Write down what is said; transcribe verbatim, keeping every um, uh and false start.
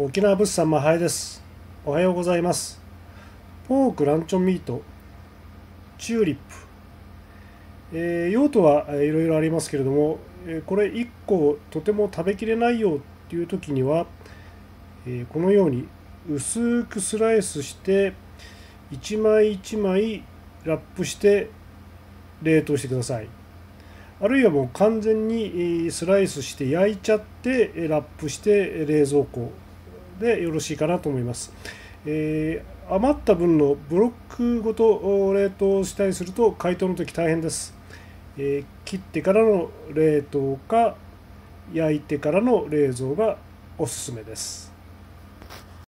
沖縄物産マハエです。おはようございます。ポークランチョンミート、チューリップ。えー、用途はいろいろありますけれども、これいっことても食べきれないよっていう時には、このように薄くスライスして、いちまいいちまいラップして冷凍してください。あるいはもう完全にスライスして焼いちゃってラップして冷蔵庫でよろしいかなと思います。えー、余った分のブロックごと冷凍したりすると解凍の時大変です。えー、切ってからの冷凍か焼いてからの冷蔵がおすすめです。